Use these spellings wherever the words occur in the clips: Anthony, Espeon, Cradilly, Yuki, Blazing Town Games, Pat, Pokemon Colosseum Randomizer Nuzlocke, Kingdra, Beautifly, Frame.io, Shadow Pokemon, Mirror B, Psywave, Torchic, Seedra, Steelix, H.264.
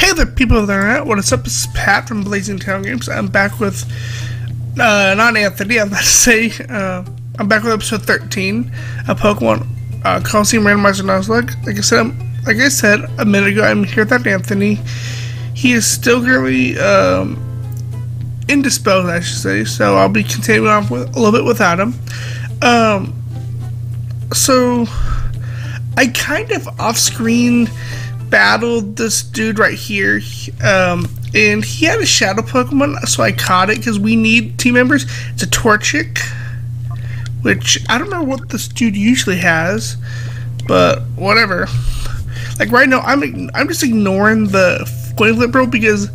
Hey there, people that are out. What is up? It's Pat from Blazing Town Games. I'm back with, not Anthony, I'm about to say, I'm back with episode 13 of Pokemon Colosseum Randomizer Nuzlocke. Like I said a minute ago, I'm here without Anthony. He is still currently indisposed, I should say, so I'll be continuing on with, a little bit without him. So, I kind of off-screen battled this dude right here, and he had a Shadow Pokemon, so I caught it because we need team members. It's a Torchic, which I don't know what this dude usually has, but whatever. Like right now, I'm just ignoring the Flip Bro because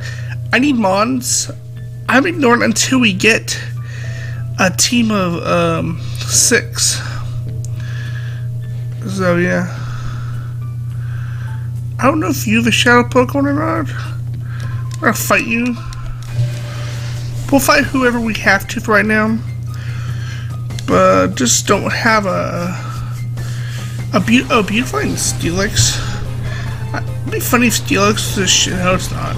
I need Mons. I'm ignoring until we get a team of 6. So yeah. I don't know if you have a Shadow Pokemon or not. I'm gonna fight you. We'll fight whoever we have to for right now. But just don't have a beautiful Steelix. It'd be funny if Steelix was a no, it's not.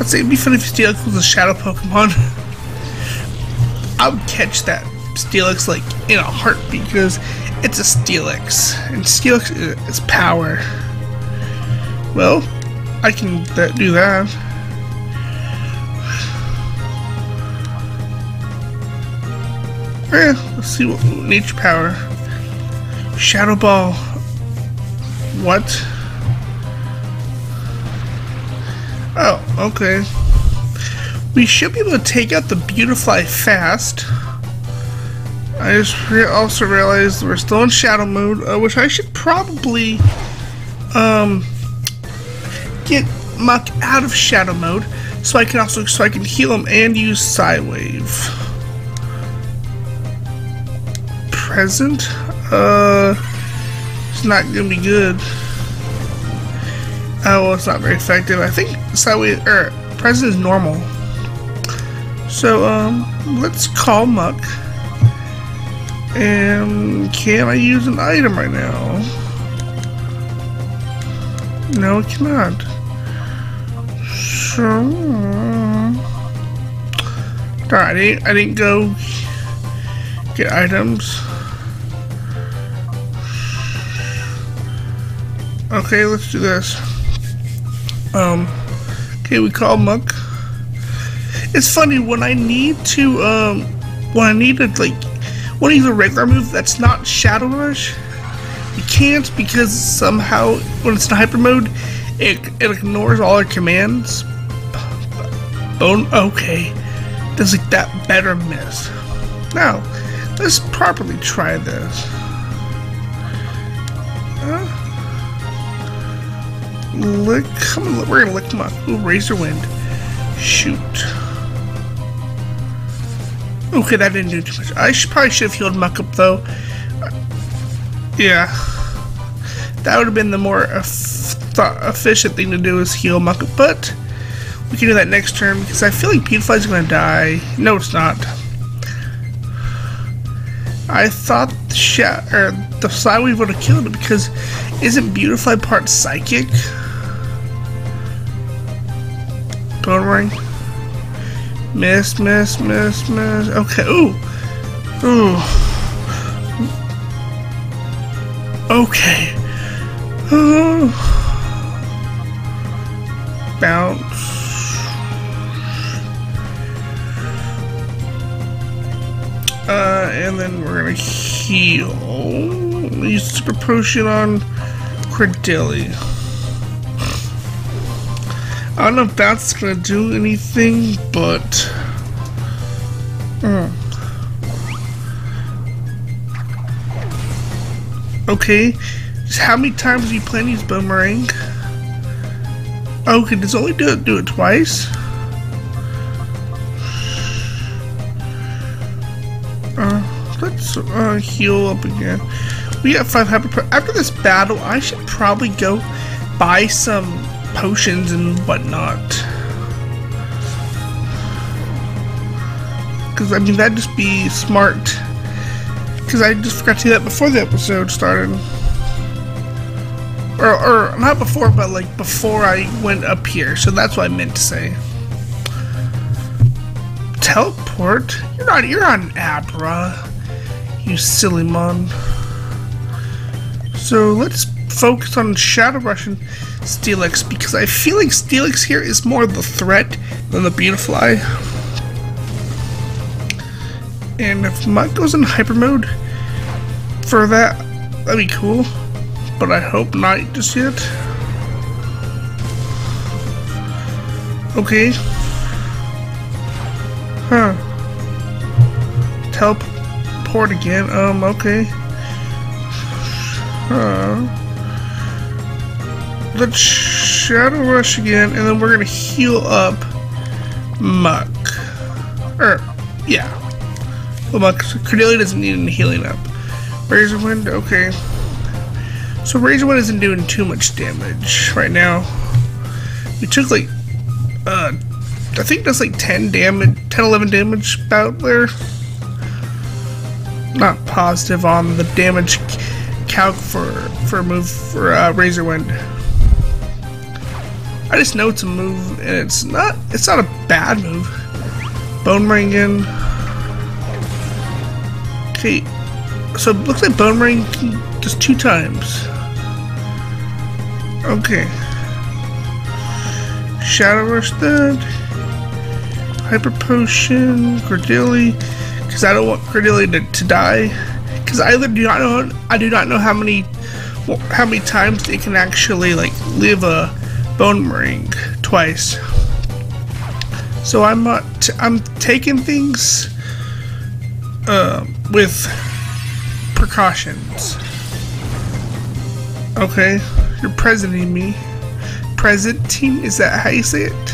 I'd say it'd be funny if Steelix was a Shadow Pokemon. I would catch that Steelix like in a heartbeat because it's a Steelix, and Steelix is power. Well, I can do that. Let's see what nature power. Shadow Ball. What? Oh, okay. We should be able to take out the Beautifly fast. I just also realized we're still in shadow mode, which I should probably get Muck out of shadow mode, so I can also heal him and use Psywave. Present, it's not gonna be good. Oh, well, it's not very effective. I think Psywave present is normal. So let's call Muck. And can I use an item right now? No, I cannot. So, alright, I didn't go get items. Okay, let's do this. Okay, we call Muck. It's funny when I need to when he's a regular move that's not Shadow Rush, you can't, because somehow when it's in hyper mode, it ignores all our commands. Okay, does it that better miss? Now, let's properly try this. We're gonna lick him up. Ooh, Razor Wind. Shoot. Okay, that didn't do too much. I probably should have healed Muck up though. Yeah, that would have been the more efficient thing to do, is heal Muck up. But we can do that next turn because I feel like Beautifly is gonna die. No, it's not. I thought the Psywave would have killed it because isn't Beautifly part Psychic? Bone Ring. Miss. Okay, ooh. Okay. Bounce. And then we're gonna heal. Use Super Potion on Cradilly. I don't know if that's gonna do anything, but okay. Just how many times do you plan these Boomerang? Okay, does only do it twice? Let's heal up again. We got 5 hyper. After this battle, I should probably go buy some potions and whatnot, because I mean that'd just be smart, because I just forgot to do that before the episode started. Or not before, but like before I went up here. So that's what I meant to say. Teleport? You're not an Abra, you silly mom. So let's focus on Shadow Rush and Steelix, because I feel like Steelix here is more the threat than the Beautifly. And if Mud goes in hyper mode for that, that'd be cool. But I hope not just yet. Okay. Huh. Teleport again. Okay. Let's Shadow Rush again, and then we're gonna heal up Muck. Yeah. Well, Muck, Cordelia doesn't need any healing up. Razor Wind, okay. So Razor Wind isn't doing too much damage right now. We took like, I think that's like 10 damage, 10, 11 damage about there. Not positive on the damage calc for a move for Razor Wind. I just know it's a move, and it's not a bad move. Bone Ring in. Okay, so it looks like Bone Ring just 2 times. Okay. Shadow Rush that. Hyper Potion, Cordelia, because I don't want Cordelia to die. Because I do not know how many times it can actually like live a Bone Ring twice. So I'm taking things with precautions. Okay, you're presenting me. Presenting, is that how you say it?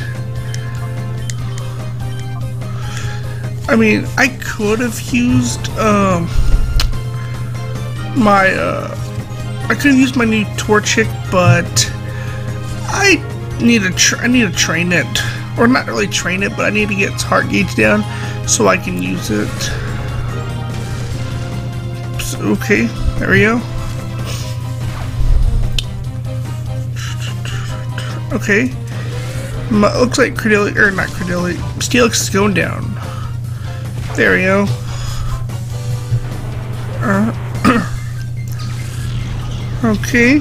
I mean, I could have used my new Torchic, but I need to train it, or not really train it, but I need to get its heart gauge down so I can use it. Okay, there we go. Okay, looks like Cordelia, or not Cordelia, Steelix is going down. There we go. Okay.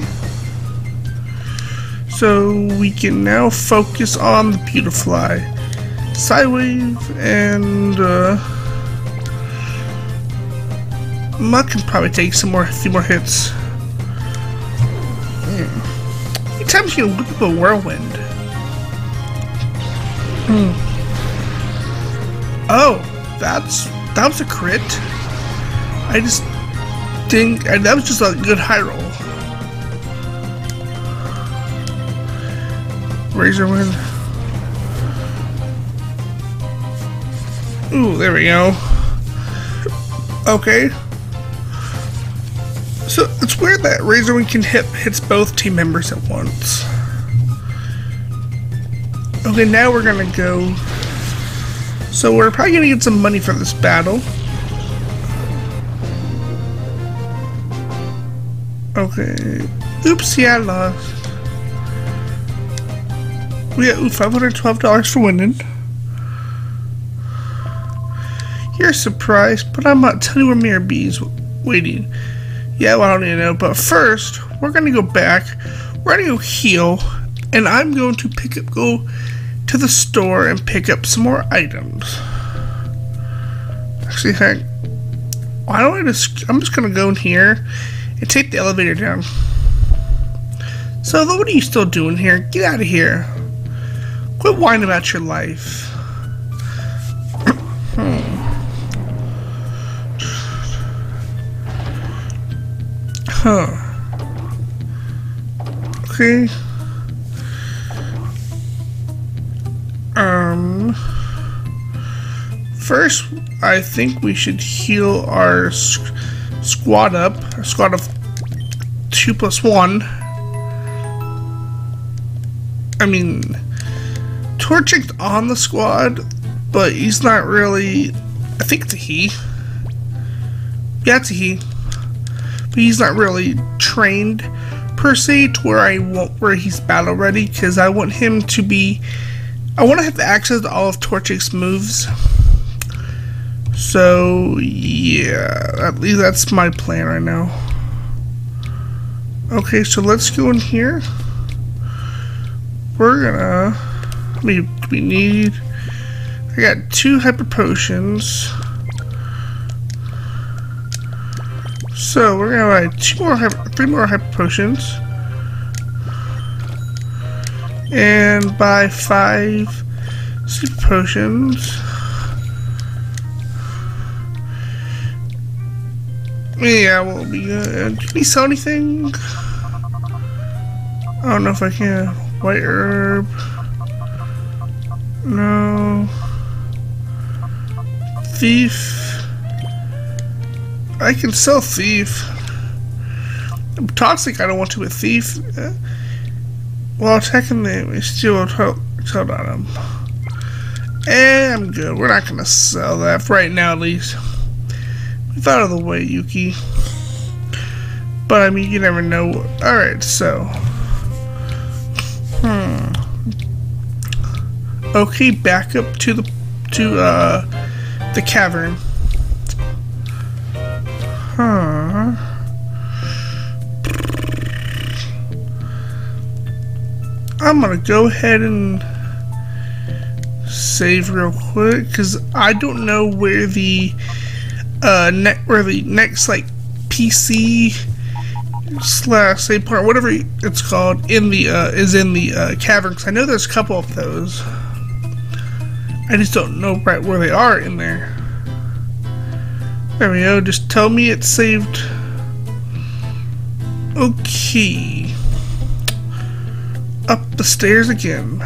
So we can now focus on the Beautifly. Psywave and Muck can probably take a few more hits. How many times you can whip up a Whirlwind? Oh, that was a crit. I just think that was just a good high roll. Razor Wind. Ooh, there we go. Okay. So it's weird that Razor Wind can hits both team members at once. Okay, now we're gonna go. So we're probably gonna get some money for this battle. Okay. Oops, yeah, I lost. We got $512 for winning. You're surprised, but I'm not telling you where Mirror B is waiting. Yeah, well, I don't even know. But first, we're gonna go back. We're gonna go heal, and I'm going to go to the store and pick up some more items. Actually, heck, why don't I just? I'm just gonna go in here and take the elevator down. So, what are you still doing here? Get out of here. Quit whining about your life. Okay. First, I think we should heal our squad up. Our squad of 2+1. I mean, Torchic's on the squad, but he's not really. I think it's a he. Yeah, it's a he. But he's not really trained per se to where I want where he's battle ready, because I want him to be. I want to have access to all of Torchic's moves. So yeah, at least that's my plan right now. Okay, so let's go in here. We're gonna. We need. I got 2 hyper potions. So we're gonna buy 3 more hyper potions. And buy 5 sleep potions. Yeah, we'll be good. Can we sell anything? I don't know if I can. White herb. No. Thief. I can sell thief. Toxic, I don't want to, but thief. While attacking them, we still held on them. And I'm good. We're not going to sell that for right now, at least. It's out of the way, Yuki. But I mean, you never know. Alright, so. Okay, back up to the cavern. Huh. I'm gonna go ahead and save real quick, because I don't know where the next like PC/save point, whatever it's called, in the is in the cavern. Because I know there's a couple of those. I just don't know right where they are in there. There we go. Just tell me it's saved. Okay. Up the stairs again.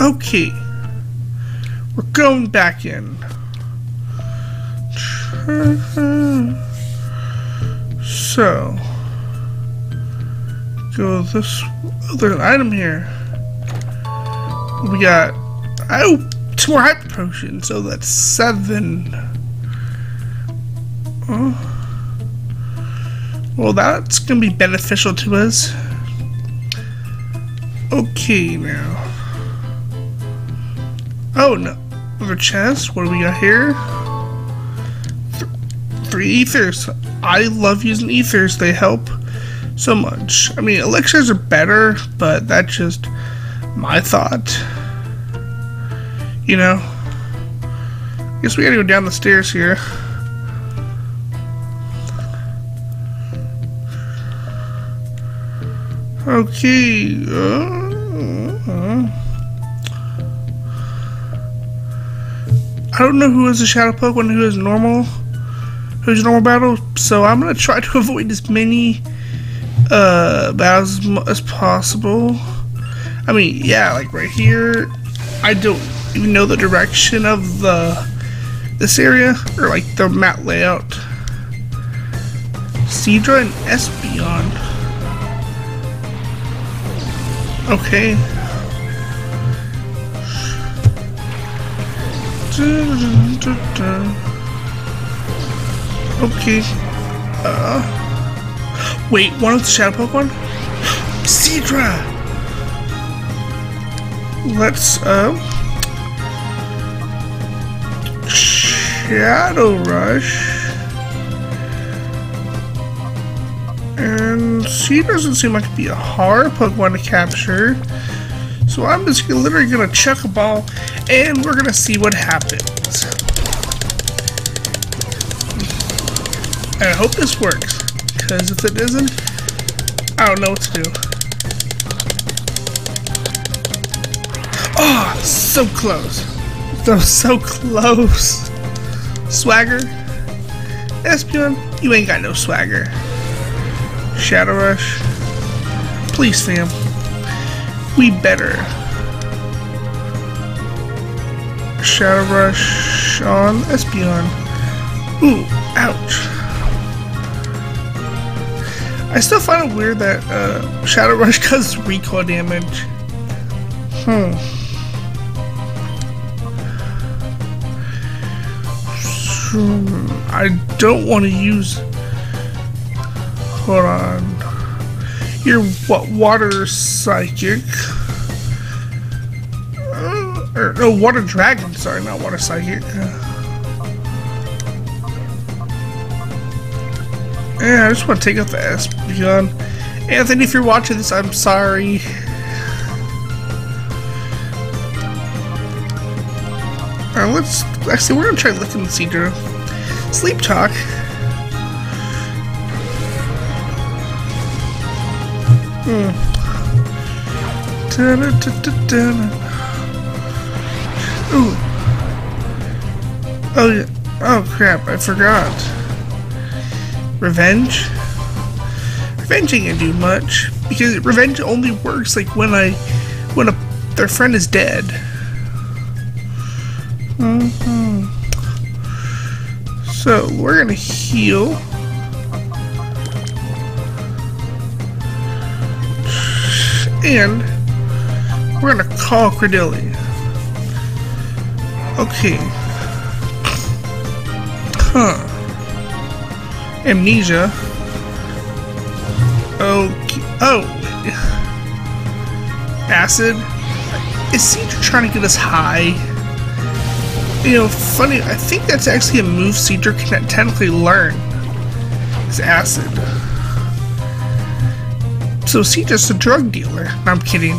Okay, we're going back in. So, go this. Oh, there's an item here. We got 2 more hyper potions, so that's 7. Oh. Well, that's gonna be beneficial to us. Okay, now. Oh no, another chest. What do we got here? 3 ethers. I love using ethers, they help so much. I mean, elixirs are better, but that's just my thought. You know? Guess we gotta go down the stairs here. Okay. I don't know who is a Shadow Pokemon, who is normal, who's normal battle, so I'm gonna try to avoid as many battles as possible. I mean, yeah, like right here, I don't even know the direction of this area or like the map layout. Seedra and Espeon. Okay. Okay. Wait, one of the Shadow Pokemon? Seedra! Let's, Shadow Rush. And Seedra doesn't seem like it'd be a hard Pokemon to capture. So I'm just literally going to chuck a ball, and we're going to see what happens. And I hope this works, because if it isn't, I don't know what to do. Oh, so close. That was so close. Swagger. Espeon, you ain't got no swagger. Shadow Rush. Please, fam. We better. Shadow Rush on Espeon. Ooh, ouch. I still find it weird that Shadow Rush does recoil damage. I don't want to use... Hold on. You're what? Water Psychic. Or, no, Water Dragon. Sorry, not Water Psychic. Yeah, I just want to take out the Espeon. Anthony, if you're watching this, I'm sorry. Alright, let's... Actually, we're going to try Licking the Cedar. Sleep Talk. Ooh. Oh, yeah. Oh, crap. I forgot. Revenge? Revenge ain't gonna do much, because revenge only works like when their friend is dead. So we're gonna heal. And we're gonna call Credelli. Okay. Huh. Amnesia. Okay. Oh. Acid. Is Cedra trying to get us high? You know, funny, I think that's actually a move Cedra can technically learn. It's acid. So Cedra's a drug dealer. No, I'm kidding.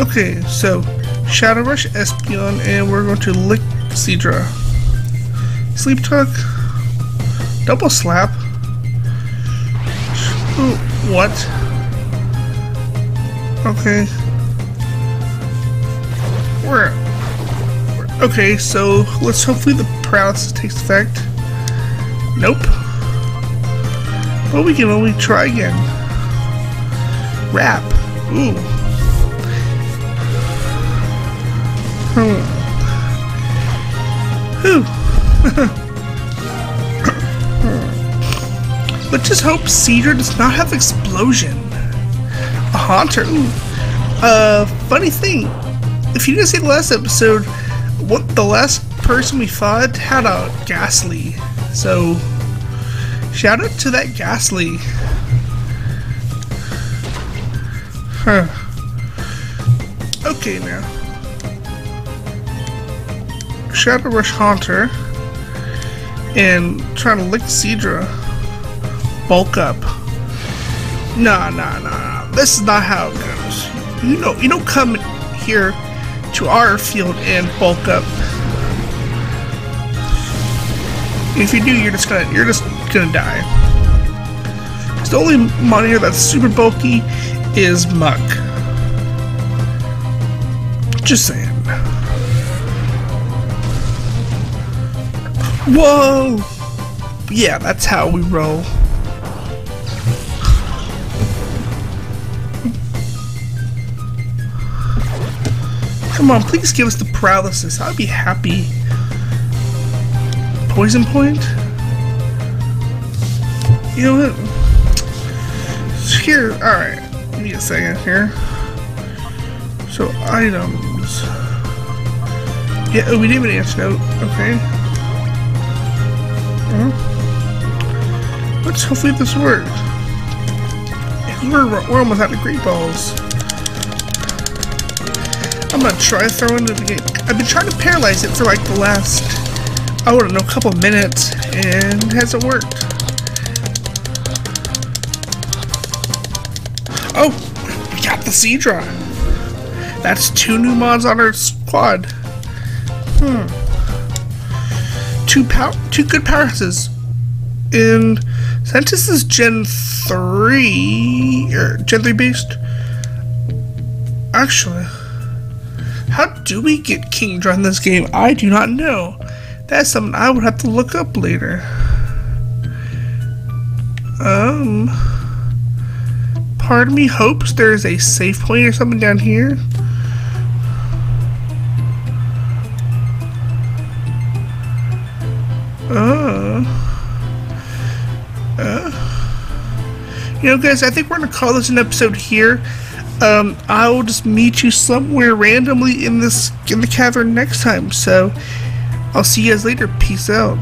Okay, so Shadow Rush, Espeon, and we're going to lick Cedra. Sleep Talk. Double slap. Ooh, what? Okay. Okay, so let's hopefully the paralysis takes effect. Nope. But we can only try again. Wrap. Ooh. Whew. Let's just hope Cedra does not have Explosion. A Haunter. Ooh. Funny thing. If you didn't see the last episode, the last person we fought had a Ghastly. So, shout out to that Ghastly. Huh. Okay, now. Shadow Rush Haunter. And trying to lick Cedra. Bulk up. Nah. This is not how it goes. You know, you don't come here to our field and bulk up. If you do, you're just gonna die. The only mon here that's super bulky is Muck. Just saying. Whoa! Yeah, that's how we roll. Come on, please give us the paralysis. I'll be happy. Poison point? You know what? Here, alright. Give me a second here. So, items. Yeah, oh, we didn't even answer that. Okay. Well, let's hopefully this works. We're almost out of great balls. I'm gonna try throwing it again. I've been trying to paralyze it for like the last, I don't know, couple minutes, and it hasn't worked. Oh, we got the Cedra. That's 2 new mods on our squad. 2 good paralyses. And since this is Gen 3, or Gen 3 based, actually. How do we get Kingdra in this game? I do not know. That's something I would have to look up later. Pardon me, hopes there's a save point or something down here. You know, guys, I think we're gonna call this an episode here. I'll just meet you somewhere randomly in the cavern next time. So, I'll see you guys later. Peace out.